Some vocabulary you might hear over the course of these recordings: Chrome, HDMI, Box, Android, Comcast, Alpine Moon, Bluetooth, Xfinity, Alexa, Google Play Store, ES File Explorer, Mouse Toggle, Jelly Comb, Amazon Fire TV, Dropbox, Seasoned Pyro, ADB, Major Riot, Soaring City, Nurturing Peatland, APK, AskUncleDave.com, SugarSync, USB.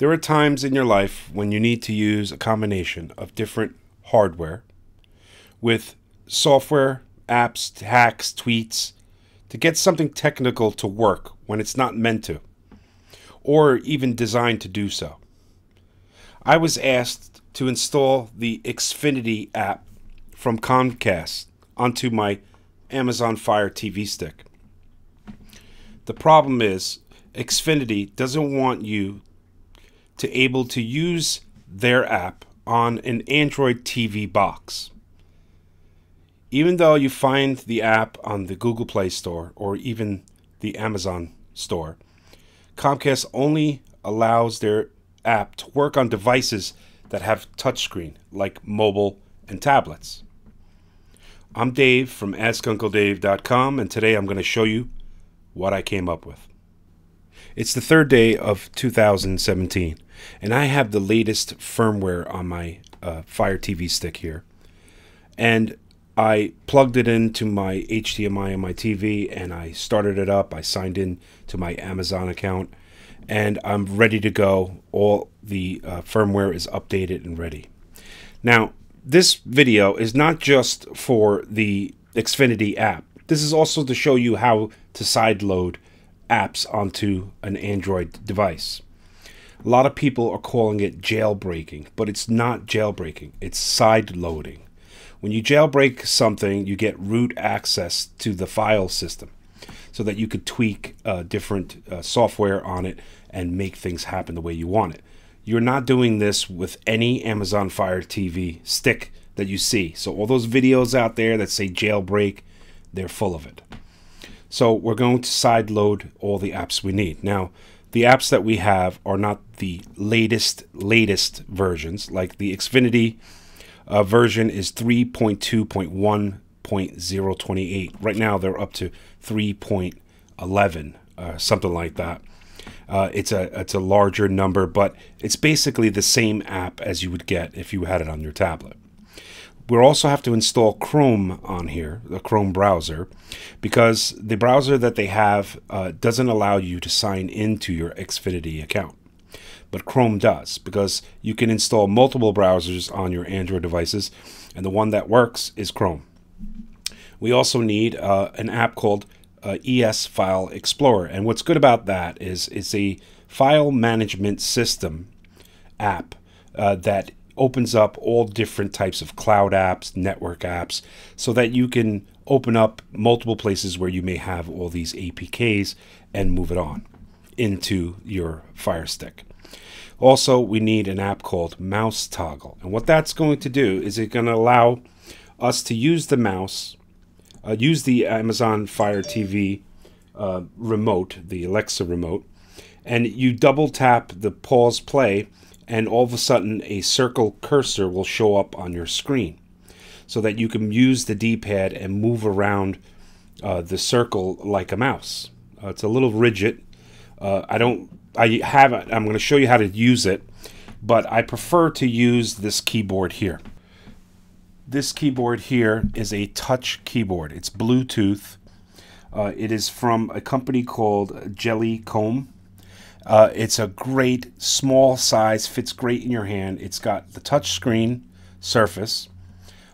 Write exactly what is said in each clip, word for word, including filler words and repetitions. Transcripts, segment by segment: There are times in your life when you need to use a combination of different hardware with software, apps, hacks, tweets to get something technical to work when it's not meant to, or even designed to do so. I was asked to install the Xfinity app from Comcast onto my Amazon Fire T V stick. The problem is Xfinity doesn't want you to able to use their app on an Android T V box. Even though you find the app on the Google Play Store or even the Amazon Store, Comcast only allows their app to work on devices that have touchscreen, like mobile and tablets. I'm Dave from Ask Uncle Dave dot com, and today I'm going to show you what I came up with. It's the third day of two thousand seventeen, and I have the latest firmware on my uh, Fire T V stick here. And I plugged it into my H D M I on my T V, and I started it up. I signed in to my Amazon account, and I'm ready to go. All the uh, firmware is updated and ready. Now, this video is not just for the Xfinity app. This is also to show you how to sideload apps onto an Android device. A lot of people are calling it jailbreaking, but it's not jailbreaking, it's side loading. When you jailbreak something, you get root access to the file system so that you could tweak uh, different uh, software on it and make things happen the way you want it. You're not doing this with any Amazon Fire T V stick that you see. So all those videos out there that say jailbreak, they're full of it. So we're going to sideload all the apps we need. Now, the apps that we have are not the latest, latest versions. Like the Xfinity uh, version is three point two point one point zero two eight. Right now, they're up to three point eleven, uh, something like that. Uh, it's a it's a larger number, but it's basically the same app as you would get if you had it on your tablet. We'll also have to install Chrome on here, the Chrome browser, because the browser that they have uh, doesn't allow you to sign into your Xfinity account. But Chrome does, because you can install multiple browsers on your Android devices, and the one that works is Chrome. We also need uh, an app called uh, E S File Explorer, and what's good about that is it's a file management system app uh, that opens up all different types of cloud apps, network apps, so that you can open up multiple places where you may have all these A P Ks and move it on into your Fire Stick. Also, we need an app called Mouse Toggle. And what that's going to do is it's going to allow us to use the mouse, uh, use the Amazon Fire T V uh, remote, the Alexa remote, and you double tap the pause play, and all of a sudden a circle cursor will show up on your screen so that you can use the D-pad and move around uh, the circle like a mouse. Uh, it's a little rigid. Uh, I don't, I haven't, I'm going to show you how to use it, but I prefer to use this keyboard here. This keyboard here is a touch keyboard. It's Bluetooth. Uh, it is from a company called Jelly Comb. Uh, it's a great small size, fits great in your hand. It's got the touch screen surface.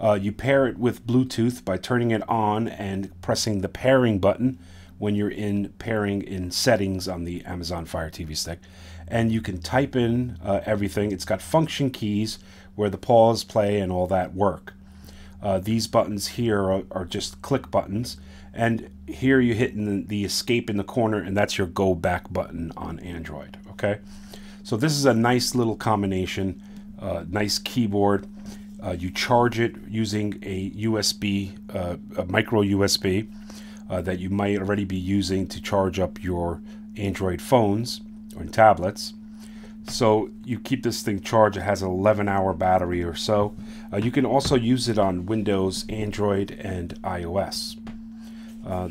Uh, you pair it with Bluetooth by turning it on and pressing the pairing button when you're in pairing in settings on the Amazon Fire T V stick. And you can type in uh, everything. It's got function keys where the pause, play, and all that work. Uh, these buttons here are, are just click buttons, and here you hit the, the escape in the corner, and that's your go back button on Android. Okay, so this is a nice little combination, uh, nice keyboard. Uh, you charge it using a U S B, uh, a micro U S B uh, that you might already be using to charge up your Android phones or tablets. So you keep this thing charged. It has an eleven hour battery or so. Uh, you can also use it on Windows, Android, and iOS. Uh,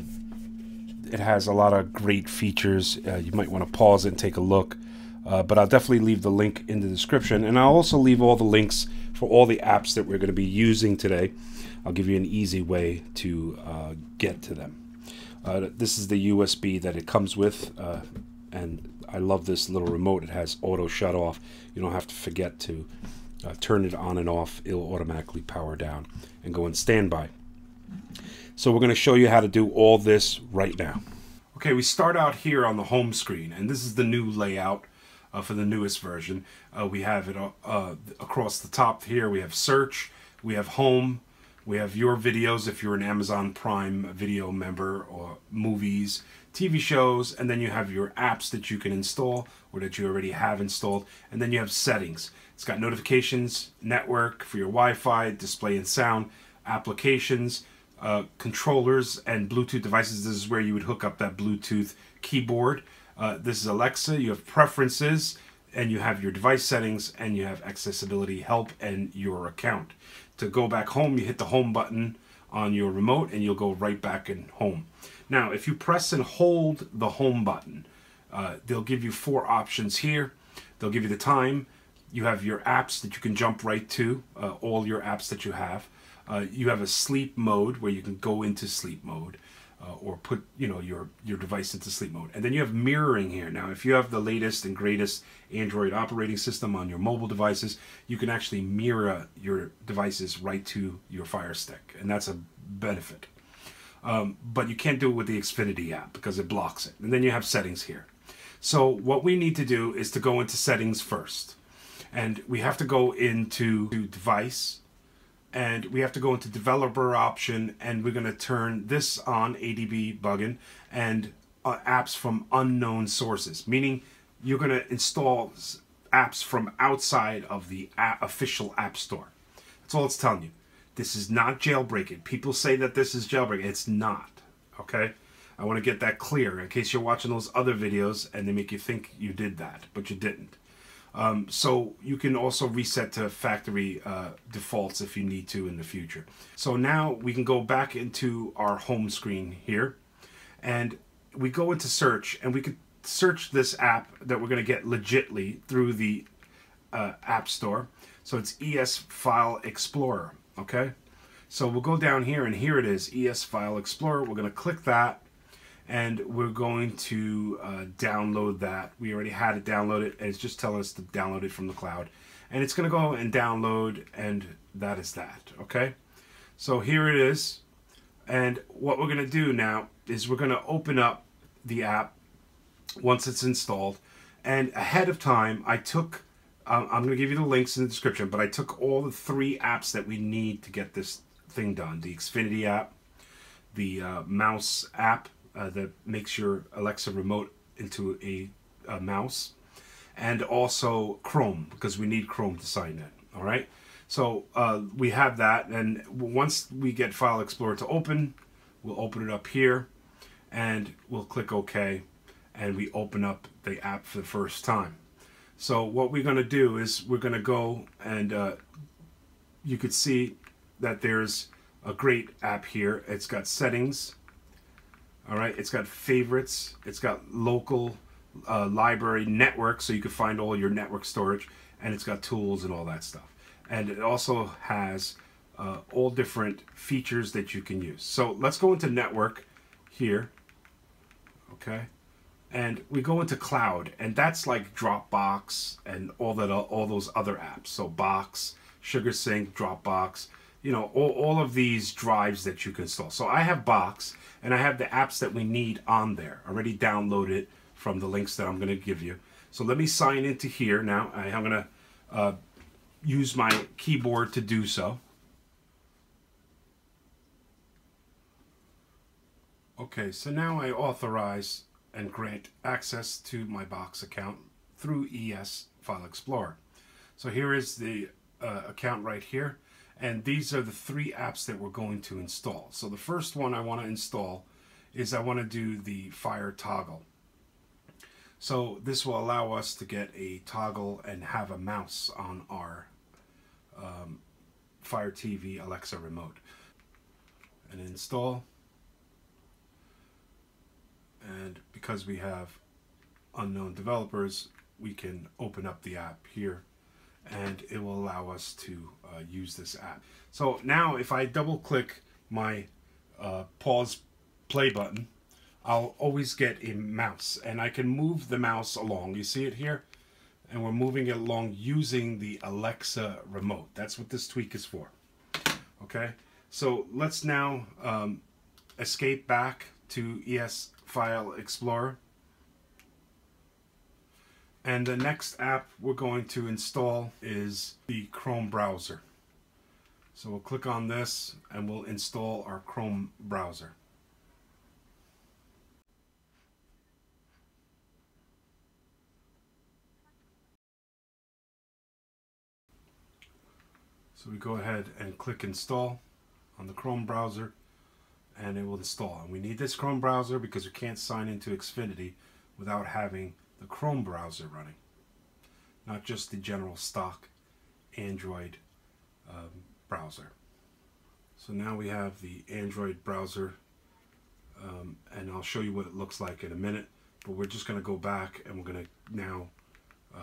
it has a lot of great features. Uh, you might want to pause it and take a look. Uh, but I'll definitely leave the link in the description. And I'll also leave all the links for all the apps that we're going to be using today. I'll give you an easy way to uh, get to them. Uh, this is the U S B that it comes with. Uh, and I love this little remote. It has auto shut off. You don't have to forget to uh, turn it on and off. It'll automatically power down and go in standby. So we're going to show you how to do all this right now. Okay, we start out here on the home screen, and this is the new layout uh, for the newest version. Uh, we have it uh, across the top here. We have search, we have home, we have your videos if you're an Amazon Prime Video member, or movies, T V shows, and then you have your apps that you can install or that you already have installed, and then you have settings. It's got notifications, network for your Wi-Fi, display and sound, applications, uh, controllers, and Bluetooth devices. This is where you would hook up that Bluetooth keyboard. Uh, this is Alexa. You have preferences, and you have your device settings, and you have accessibility, help, and your account. To go back home, you hit the home button on your remote, and you'll go right back in home. Now, if you press and hold the home button, uh, they'll give you four options here. They'll give you the time. You have your apps that you can jump right to, uh, all your apps that you have. Uh, you have a sleep mode where you can go into sleep mode uh, or put you know your, your device into sleep mode. And then you have mirroring here. Now, if you have the latest and greatest Android operating system on your mobile devices, you can actually mirror your devices right to your Fire Stick, and that's a benefit. Um, but you can't do it with the Xfinity app because it blocks it. And then you have settings here. So what we need to do is to go into settings first. And we have to go into device, and we have to go into developer option, and we're going to turn this on, A D B bugging, and uh, apps from unknown sources, meaning you're going to install apps from outside of the app, official app store. That's all it's telling you. This is not jailbreaking. People say that this is jailbreaking. It's not, okay? I want to get that clear in case you're watching those other videos and they make you think you did that, but you didn't. Um, so you can also reset to factory uh, defaults if you need to in the future. So now we can go back into our home screen here, and we go into search, and we could search this app that we're going to get legitly through the uh, App Store. So it's E S File Explorer. Okay, so we'll go down here, and here it is, E S File Explorer. We're going to click that, and we're going to uh, download that. We already had it downloaded, and it's just telling us to download it from the cloud. And it's going to go and download, and that is that, okay? So here it is, and what we're going to do now is we're going to open up the app once it's installed, and ahead of time, I took... I'm going to give you the links in the description, but I took all the three apps that we need to get this thing done. The Xfinity app, the uh, mouse app uh, that makes your Alexa remote into a, a mouse, and also Chrome, because we need Chrome to sign in. All right? So uh, we have that, and once we get File Explorer to open, we'll open it up here, and we'll click OK, and we open up the app for the first time. So what we're going to do is we're going to go, and uh, you could see that there's a great app here. It's got settings, all right? It's got favorites. It's got local uh, library network, so you can find all your network storage, and it's got tools and all that stuff. And it also has uh, all different features that you can use. So let's go into network here, okay? And we go into cloud, and that's like Dropbox and all that, all those other apps. So Box, SugarSync, Dropbox, you know, all, all of these drives that you can install. So I have Box, and I have the apps that we need on there. I already downloaded from the links that I'm going to give you. So let me sign into here now. I, I'm going to uh, use my keyboard to do so. Okay, so now I authorize and grant access to my Box account through E S File Explorer. So here is the uh, account right here, and these are the three apps that we're going to install. So the first one I want to install is I want to do the Fire Toggle. So this will allow us to get a toggle and have a mouse on our um, Fire T V Alexa remote. And install. And because we have unknown developers, we can open up the app here, and it will allow us to uh, use this app. So now if I double click my uh, pause play button, I'll always get a mouse, and I can move the mouse along. You see it here? And we're moving it along using the Alexa remote. That's what this tweak is for. Okay, so let's now um, escape back to E S File Explorer. And the next app we're going to install is the Chrome browser. So we'll click on this and we'll install our Chrome browser. So we go ahead and click install on the Chrome browser and it will install. And we need this Chrome browser because we can't sign into Xfinity without having the Chrome browser running. Not just the general stock Android um, browser. So now we have the Android browser um, and I'll show you what it looks like in a minute. But we're just going to go back and we're going to now uh,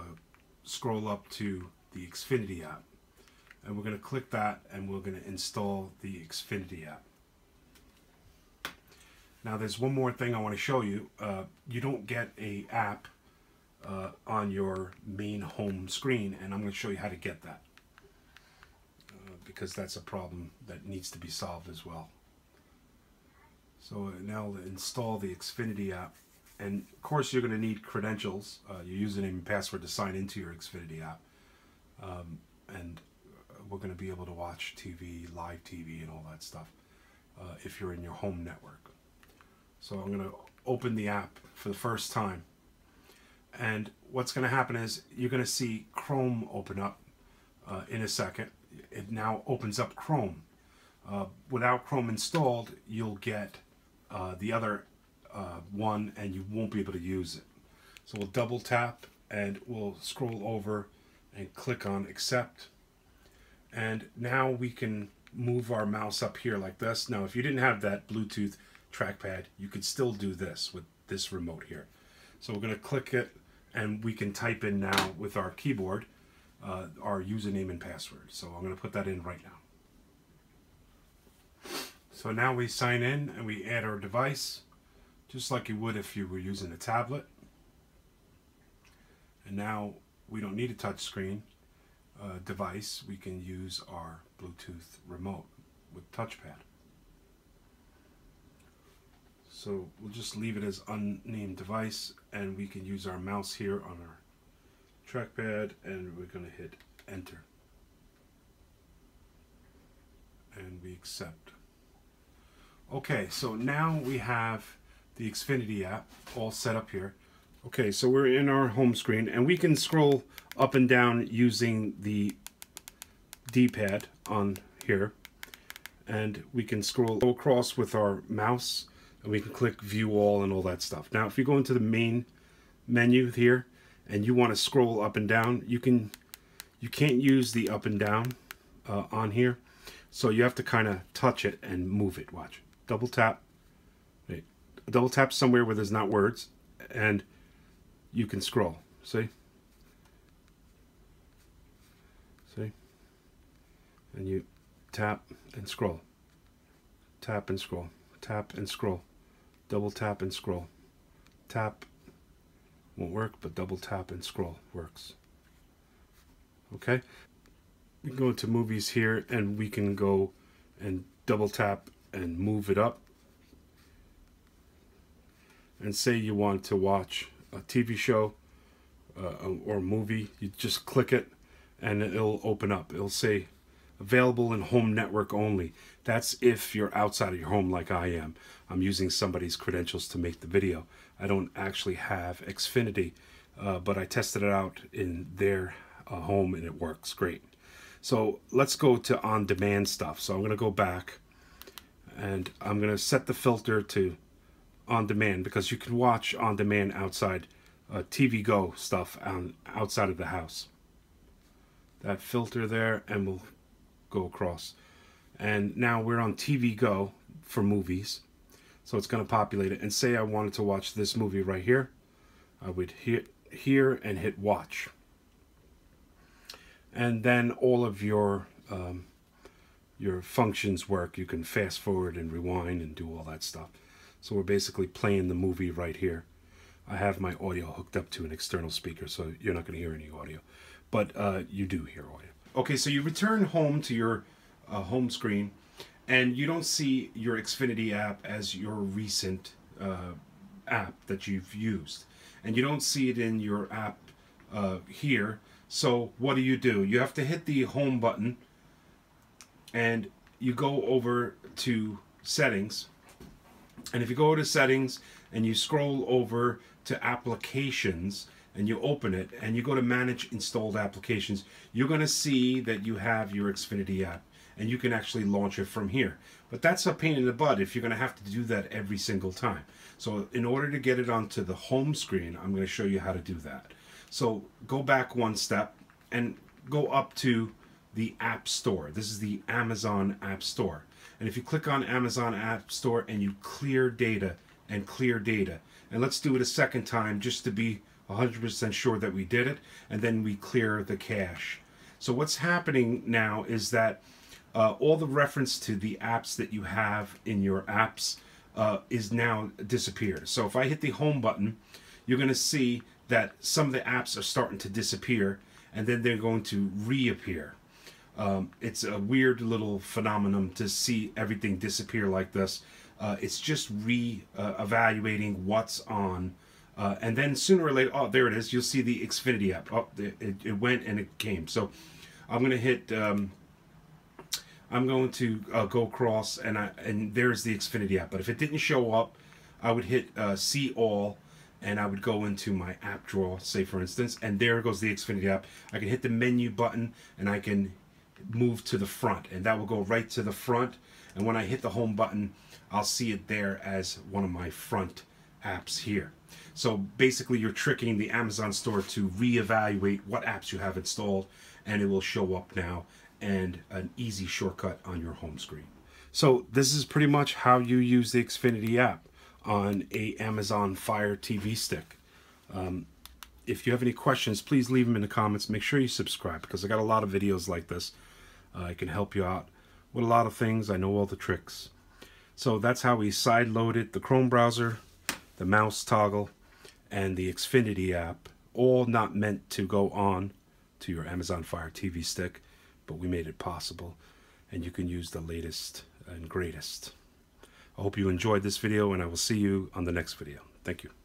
scroll up to the Xfinity app. And we're going to click that and we're going to install the Xfinity app. Now there's one more thing I want to show you. Uh, you don't get a app uh, on your main home screen, and I'm going to show you how to get that uh, because that's a problem that needs to be solved as well. So now install the Xfinity app, and of course you're going to need credentials, uh, your username and password to sign into your Xfinity app. Um, and we're going to be able to watch T V, live T V, and all that stuff uh, if you're in your home network. So I'm going to open the app for the first time. And what's going to happen is you're going to see Chrome open up uh, in a second. It now opens up Chrome. Uh, without Chrome installed, you'll get uh, the other uh, one and you won't be able to use it. So we'll double tap and we'll scroll over and click on accept. And now we can move our mouse up here like this. Now, if you didn't have that Bluetooth trackpad, you could still do this with this remote here. So we're going to click it, and we can type in now with our keyboard uh, our username and password. So I'm going to put that in right now. So now we sign in, and we add our device, just like you would if you were using a tablet. And now we don't need a touch screen. Uh, device, we can use our Bluetooth remote with touchpad. So we'll just leave it as unnamed device, and we can use our mouse here on our trackpad, and we're going to hit enter. And we accept. Okay, so now we have the Xfinity app all set up here. Okay, so we're in our home screen, and we can scroll up and down using the D-pad on here. And we can scroll across with our mouse, and we can click View All and all that stuff. Now, if you go into the main menu here, and you want to scroll up and down, you, can, you can't use the up and down uh, on here. So you have to kind of touch it and move it. Watch. Double tap. Wait. Double tap somewhere where there's not words. And you can scroll, see? See? And you tap and scroll. Tap and scroll. Tap and scroll. Double tap and scroll. Tap won't work, but double tap and scroll works. Okay? We can go into movies here, and we can go and double tap and move it up. And say you want to watch a T V show uh, or a movie, you just click it and it'll open up. It'll say available in home network only. That's if you're outside of your home like I am. I'm using somebody's credentials to make the video. I don't actually have Xfinity, uh, but I tested it out in their uh, home and it works great. So let's go to on-demand stuff. So I'm going to go back and I'm going to set the filter to on demand, because you can watch on demand outside uh, T V Go stuff on, outside of the house. That filter there, and we'll go across. And now we're on T V Go for movies, so it's going to populate it. And say I wanted to watch this movie right here, I would hit here and hit watch. And then all of your um, your functions work. You can fast forward and rewind and do all that stuff. So we're basically playing the movie right here. I have my audio hooked up to an external speaker, so you're not going to hear any audio. But uh, you do hear audio. Okay, so you return home to your uh, home screen, and you don't see your Xfinity app as your recent uh, app that you've used. And you don't see it in your app uh, here. So what do you do? You have to hit the home button, and you go over to settings. And if you go to settings and you scroll over to applications and you open it and you go to manage installed applications, you're going to see that you have your Xfinity app and you can actually launch it from here. But that's a pain in the butt if you're going to have to do that every single time. So in order to get it onto the home screen, I'm going to show you how to do that. So go back one step and go up to the App Store. This is the Amazon App Store. And if you click on Amazon App Store and you clear data and clear data, and let's do it a second time just to be one hundred percent sure that we did it, and then we clear the cache. So what's happening now is that uh, all the reference to the apps that you have in your apps uh, is now disappeared. So if I hit the home button, you're going to see that some of the apps are starting to disappear, and then they're going to reappear. Um, it's a weird little phenomenon to see everything disappear like this. Uh, it's just re-evaluating uh, what's on. Uh, and then sooner or later, oh, there it is. You'll see the Xfinity app. Oh, it, it went and it came. So I'm going to hit, um, I'm going to uh, go across, and, I, and there's the Xfinity app. But if it didn't show up, I would hit uh, see all, and I would go into my app drawer, say for instance, and there goes the Xfinity app. I can hit the menu button, and I can move to the front, and that will go right to the front. And when I hit the home button, I'll see it there as one of my front apps here. So basically you're tricking the Amazon store to reevaluate what apps you have installed, and it will show up now, and an easy shortcut on your home screen. So this is pretty much how you use the Xfinity app on a Amazon Fire T V stick. Um, If you have any questions, please leave them in the comments. Make sure you subscribe, because I got a lot of videos like this. Uh, I can help you out with a lot of things. I know all the tricks. So that's how we side-loaded the Chrome browser, the mouse toggle, and the Xfinity app. All not meant to go on to your Amazon Fire T V stick, but we made it possible. And you can use the latest and greatest. I hope you enjoyed this video, and I will see you on the next video. Thank you.